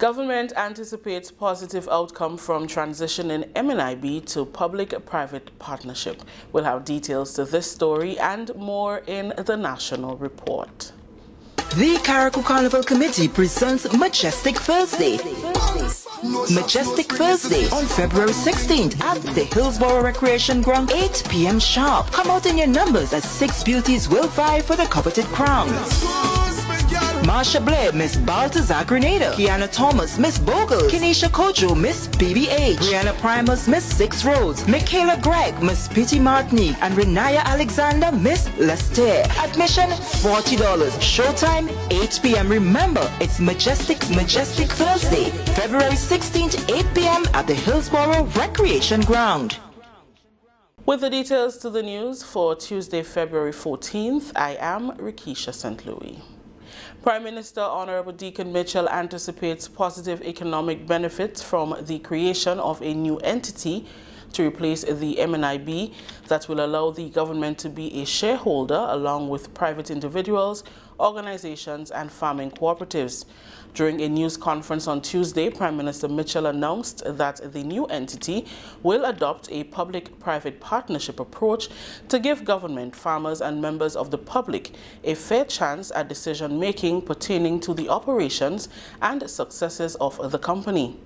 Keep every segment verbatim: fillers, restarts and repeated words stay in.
Government anticipates positive outcome from transitioning M N I B to public-private partnership. We'll have details to this story and more in the national report. The Carriacou Carnival Committee presents Majestic Thursday. Majestic Thursday on February sixteenth at the Hillsborough Recreation Ground, eight p m sharp. Come out in your numbers as six beauties will vie for the coveted crown. Marsha Blair, Miss Baltazar Grenada. Kiana Thomas, Miss Bogle. Kenesha Kojo, Miss B B H. Brianna Primus, Miss Six Rose. Michaela Gregg, Miss Pitty Martinique. And Renaya Alexander, Miss Lester. Admission, forty dollars. Showtime, eight p m Remember, it's Majestic, Majestic Thursday, February sixteenth, eight p m at the Hillsborough Recreation Ground. With the details to the news for Tuesday, February fourteenth, I am Rikisha Saint Louis. Prime Minister Honorable Deacon Mitchell anticipates positive economic benefits from the creation of a new entity to replace the M N I B that will allow the government to be a shareholder along with private individuals, organizations and farming cooperatives. During a news conference on Tuesday, Prime Minister Mitchell announced that the new entity will adopt a public-private partnership approach to give government, farmers and members of the public a fair chance at decision-making pertaining to the operations and successes of the company.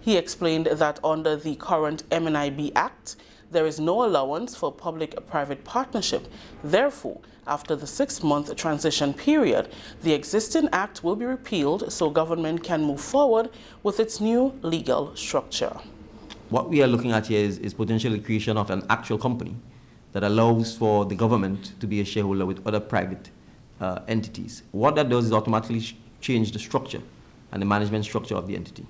He explained that under the current M N I B Act, there is no allowance for public-private partnership. Therefore, after the six-month transition period, the existing act will be repealed so government can move forward with its new legal structure. What we are looking at here is, is potentially the creation of an actual company that allows for the government to be a shareholder with other private uh, entities. What that does is automatically change the structure and the management structure of the entity.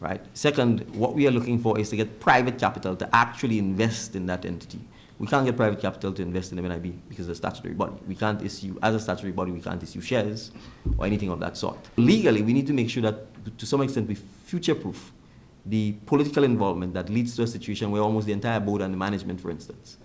Right. Second, what we are looking for is to get private capital to actually invest in that entity. We can't get private capital to invest in M N I B because it's a statutory body. We can't issue, as a statutory body, we can't issue shares or anything of that sort. Legally, we need to make sure that, to some extent, we future-proof the political involvement that leads to a situation where almost the entire board and the management, for instance,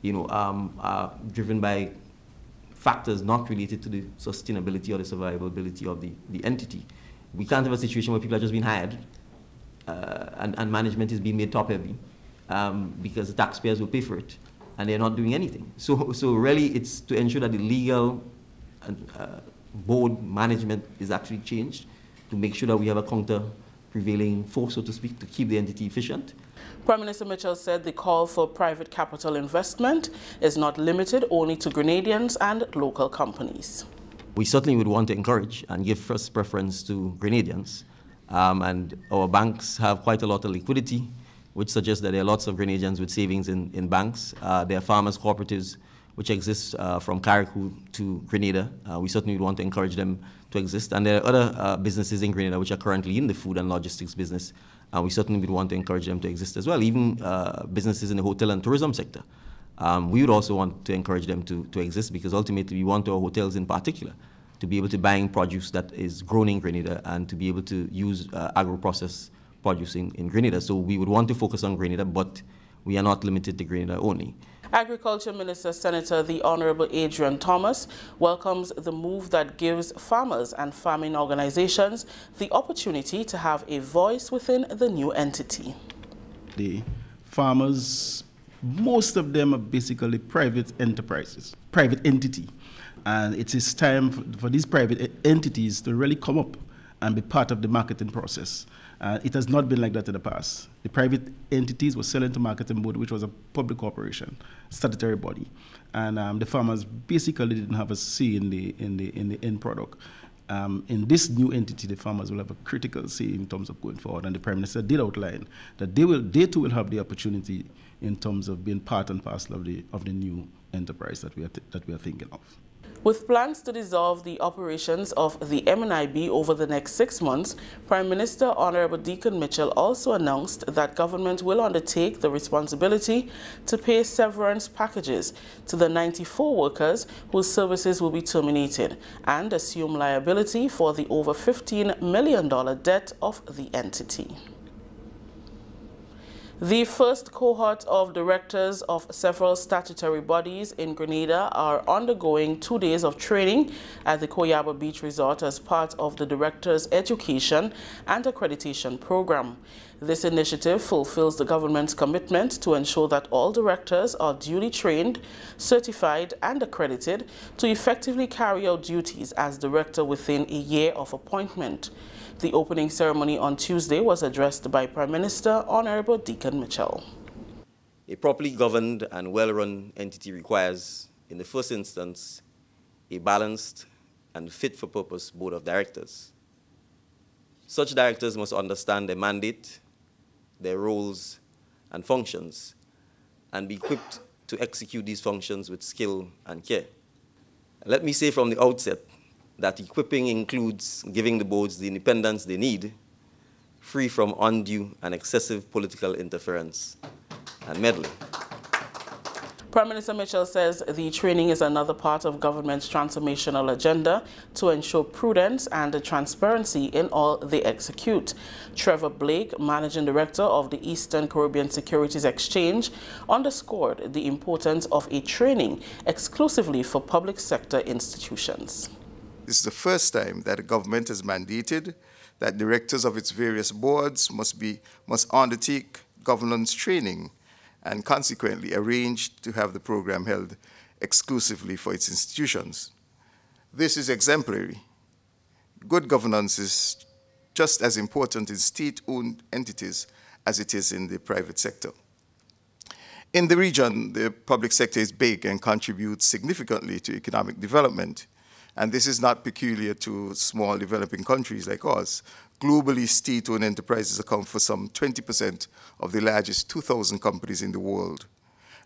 you know, um, are driven by factors not related to the sustainability or the survivability of the, the entity. We can't have a situation where people are just being hired Uh, and, and management is being made top-heavy um, because the taxpayers will pay for it, and they're not doing anything. So, so really, it's to ensure that the legal and, uh, board management is actually changed to make sure that we have a counter-prevailing force, so to speak, to keep the entity efficient. Prime Minister Mitchell said the call for private capital investment is not limited only to Grenadians and local companies. We certainly would want to encourage and give first preference to Grenadians. Um, and our banks have quite a lot of liquidity, which suggests that there are lots of Grenadians with savings in, in banks. Uh, there are farmers' cooperatives which exist uh, from Carriacou to Grenada. Uh, we certainly would want to encourage them to exist. And there are other uh, businesses in Grenada which are currently in the food and logistics business, and we certainly would want to encourage them to exist as well, even uh, businesses in the hotel and tourism sector. Um, we would also want to encourage them to, to exist because ultimately we want our hotels in particular to be able to buy in produce that is grown in Grenada and to be able to use uh, agro-processed produce in, in Grenada. So we would want to focus on Grenada, but we are not limited to Grenada only. Agriculture Minister Senator the Honourable Adrian Thomas welcomes the move that gives farmers and farming organisations the opportunity to have a voice within the new entity. The farmers, most of them are basically private enterprises, private entity. And it is time for these private entities to really come up and be part of the marketing process. Uh, it has not been like that in the past. The private entities were selling to Marketing Board, which was a public corporation, statutory body, and um, the farmers basically didn't have a say in the in the in the end product. Um, in this new entity, the farmers will have a critical say in terms of going forward. And the Prime Minister did outline that they will, they too will have the opportunity in terms of being part and parcel of the of the new enterprise that we are th that we are thinking of. With plans to dissolve the operations of the M N I B over the next six months, Prime Minister Honorable Deacon Mitchell also announced that government will undertake the responsibility to pay severance packages to the ninety-four workers whose services will be terminated and assume liability for the over fifteen million dollars debt of the entity. The first cohort of directors of several statutory bodies in Grenada are undergoing two days of training at the Koyaba Beach Resort as part of the Directors' Education and Accreditation Program. This initiative fulfills the government's commitment to ensure that all directors are duly trained, certified, and accredited to effectively carry out duties as director within a year of appointment. The opening ceremony on Tuesday was addressed by Prime Minister Honorable Deacon Mitchell. A properly governed and well-run entity requires, in the first instance, a balanced and fit-for-purpose board of directors. Such directors must understand their mandate, their roles and functions, and be equipped to execute these functions with skill and care. Let me say from the outset that equipping includes giving the boards the independence they need, free from undue and excessive political interference and meddling. Prime Minister Mitchell says the training is another part of government's transformational agenda to ensure prudence and transparency in all they execute. Trevor Blake, Managing Director of the Eastern Caribbean Securities Exchange, underscored the importance of a training exclusively for public sector institutions. This is the first time that the government has mandated that directors of its various boards must, be, must undertake governance training, and consequently arranged to have the program held exclusively for its institutions. This is exemplary. Good governance is just as important in state-owned entities as it is in the private sector. In the region, the public sector is big and contributes significantly to economic development, and this is not peculiar to small developing countries like ours. Globally, state-owned enterprises account for some twenty percent of the largest two thousand companies in the world.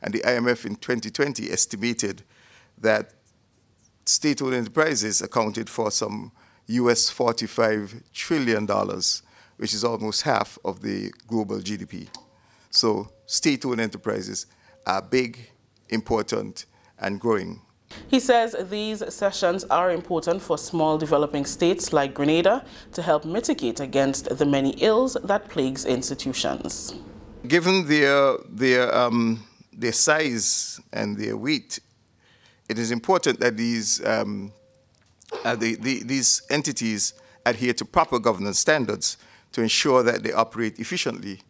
And the I M F in twenty twenty estimated that state-owned enterprises accounted for some U S forty-five trillion dollars, which is almost half of the global G D P. So state-owned enterprises are big, important, and growing. He says these sessions are important for small developing states like Grenada to help mitigate against the many ills that plagues institutions. Given their, their, um, their size and their weight, it is important that these, um, uh, the, the, these entities adhere to proper governance standards to ensure that they operate efficiently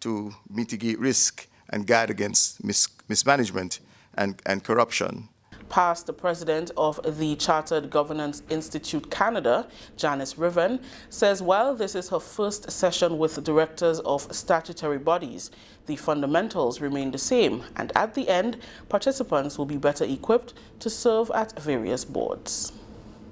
to mitigate risk and guard against mis mismanagement and, and corruption. Past the president of the Chartered Governance Institute Canada, Janice Riven, says while this is her first session with directors of statutory bodies, the fundamentals remain the same, and at the end, participants will be better equipped to serve at various boards.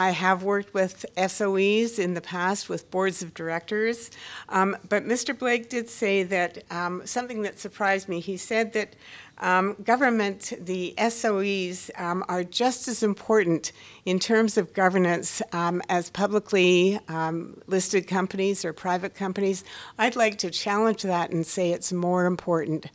I have worked with S O Es in the past, with boards of directors, um, but Mister Blake did say that um, something that surprised me. He said that um, government, the S O Es, um, are just as important in terms of governance um, as publicly um, listed companies or private companies. I'd like to challenge that and say it's more important,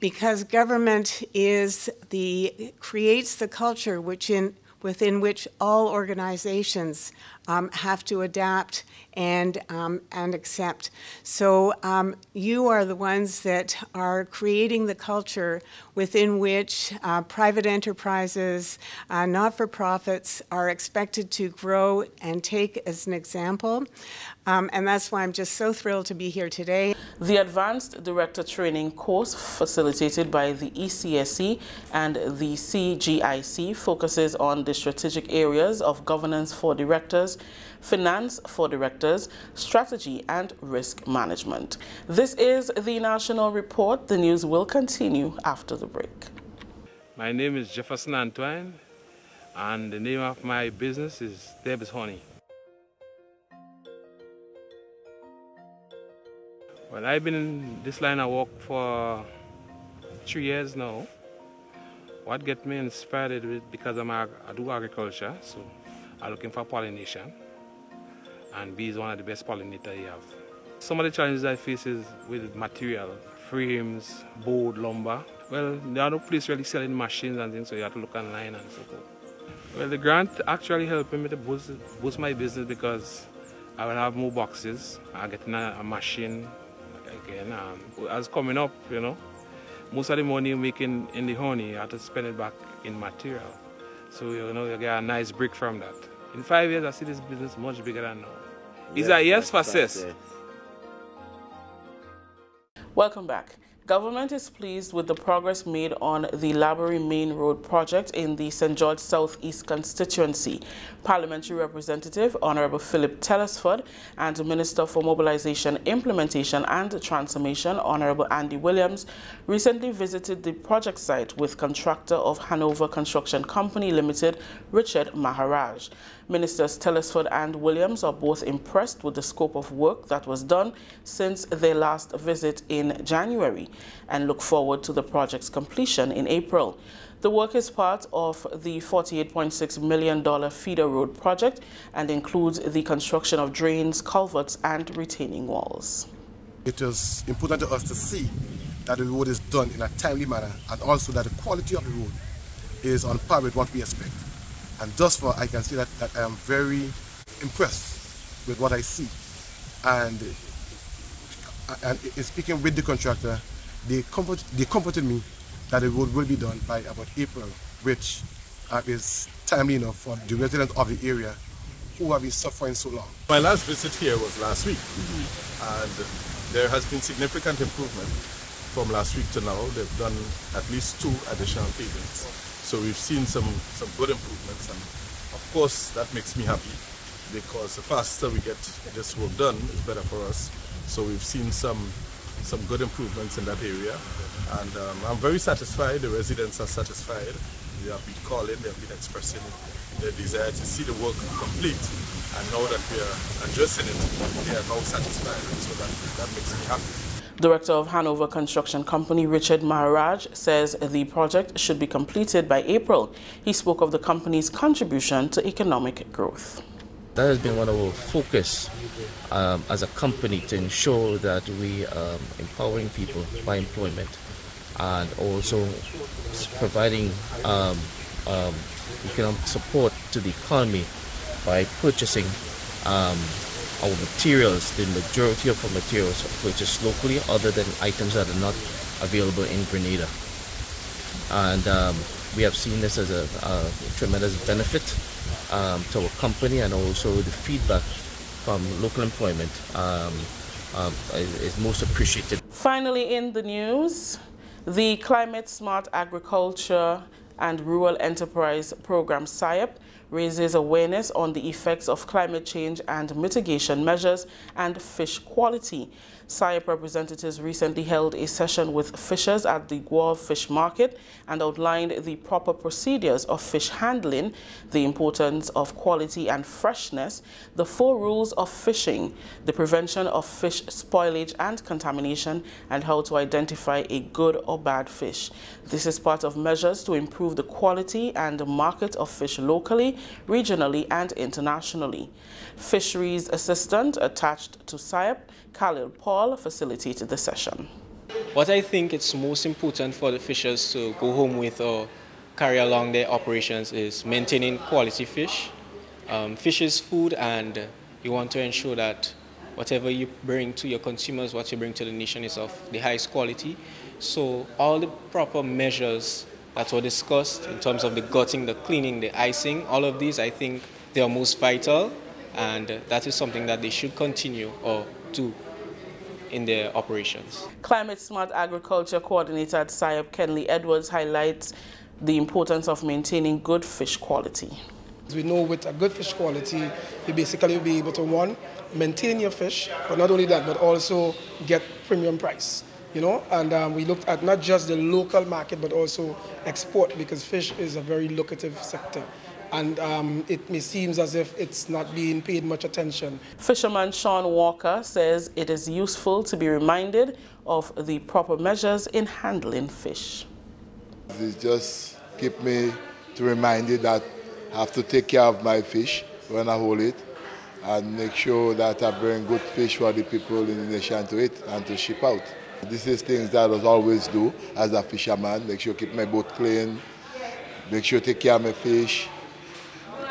because government is the creates the culture which in within which all organizations um, have to adapt and, um, and accept. So um, you are the ones that are creating the culture within which uh, private enterprises, uh, not-for-profits are expected to grow and take as an example. Um, and that's why I'm just so thrilled to be here today. The Advanced Director Training course, facilitated by the E C S C and the C G I C, focuses on the strategic areas of governance for directors, finance for directors, strategy, and risk management. This is the National Report. The news will continue after the break. My name is Jefferson Antoine, and the name of my business is Debs Honey. Well, I've been in this line of work for three years now. What gets me inspired is because I'm ag I do agriculture, so I'm looking for pollination, and bees is one of the best pollinators you have. Some of the challenges I face is with material, frames, board, lumber. Well, there are no place really selling machines and things, so you have to look online and so forth. Well, the grant actually helped me to boost, boost my business, because I will have more boxes, I get a, a machine, again. Um, as coming up, you know, most of the money you're making in the honey, you have to spend it back in material. So, you know, you get a nice break from that. In five years, I see this business much bigger than now. It's yes, a yes for success. Welcome back. Government is pleased with the progress made on the Laborie Main Road project in the Saint George Southeast constituency. Parliamentary Representative Honourable Philip Telesford and Minister for Mobilisation, Implementation and Transformation Honourable Andy Williams recently visited the project site with contractor of Hanover Construction Company Limited, Richard Maharaj. Ministers Telesford and Williams are both impressed with the scope of work that was done since their last visit in January and look forward to the project's completion in April. The work is part of the forty-eight point six million dollar feeder road project and includes the construction of drains, culverts and retaining walls. It is important to us to see that the road is done in a timely manner and also that the quality of the road is on par with what we expect. And thus far, I can say that, that I am very impressed with what I see. And, and in speaking with the contractor, they, comfort, they comforted me that the road will be done by about April, which uh, is timely enough for the residents of the area who have been suffering so long. My last visit here was last week, mm-hmm. and there has been significant improvement from last week to now. They've done at least two additional pavements. So we've seen some, some good improvements, and of course that makes me happy because the faster we get this work done, it's better for us. So we've seen some, some good improvements in that area, and um, I'm very satisfied. The residents are satisfied. They have been calling, they have been expressing their desire to see the work complete, and now that we are addressing it, they are now satisfied, and so that, that makes me happy. Director of Hanover Construction Company, Richard Maharaj, says the project should be completed by April. He spoke of the company's contribution to economic growth. That has been one of our focus um, as a company, to ensure that we are um, empowering people by employment and also providing um, um, economic support to the economy by purchasing um, our materials. The majority of our materials are purchased locally, other than items that are not available in Grenada. And um, we have seen this as a, a tremendous benefit um, to our company, and also the feedback from local employment um, um, is most appreciated. Finally, in the news, the Climate Smart Agriculture and Rural Enterprise Program, S I A P, raises awareness on the effects of climate change and mitigation measures and fish quality. S I A P representatives recently held a session with fishers at the Guave Fish Market and outlined the proper procedures of fish handling, the importance of quality and freshness, the four rules of fishing, the prevention of fish spoilage and contamination, and how to identify a good or bad fish. This is part of measures to improve the quality and the market of fish locally, regionally and internationally. Fisheries Assistant attached to S I A P, Khalil Paul, facilitated the session. What I think it's most important for the fishers to go home with or carry along their operations is maintaining quality fish. Um, fish is food, and you want to ensure that whatever you bring to your consumers, what you bring to the nation, is of the highest quality. So all the proper measures that were discussed in terms of the gutting, the cleaning, the icing, all of these, I think they are most vital, and that is something that they should continue or do in their operations. Climate Smart Agriculture Coordinator at S I A P, Kenley Edwards, highlights the importance of maintaining good fish quality. We know with a good fish quality, you basically will be able to, one, maintain your fish, but not only that, but also get premium price. You know, and um, we looked at not just the local market, but also export, because fish is a very lucrative sector. And um, it may seem as if it's not being paid much attention. Fisherman Sean Walker says it is useful to be reminded of the proper measures in handling fish. It just keep me to remind you that I have to take care of my fish when I hold it, and make sure that I bring good fish for the people in the nation to eat and to ship out. This is things that I always do as a fisherman. Make sure keep my boat clean, make sure take care of my fish,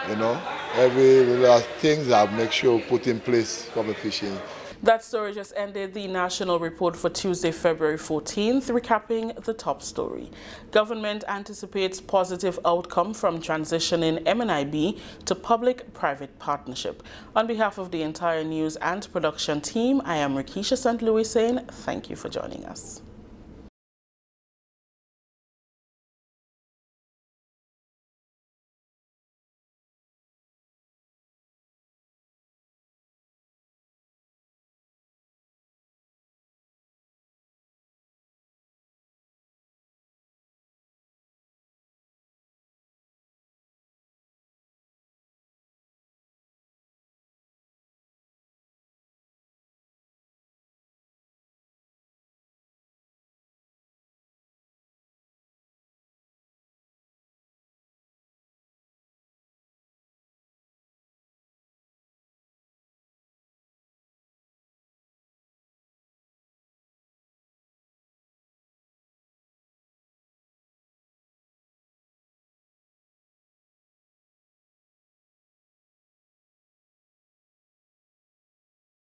you know. Every little things I make sure put in place for my fishing. That story just ended the national report for Tuesday, February fourteenth. Recapping the top story. Government anticipates positive outcome from transitioning M N I B to public-private partnership. On behalf of the entire news and production team, I am Rikisha Saint Louis saying thank you for joining us.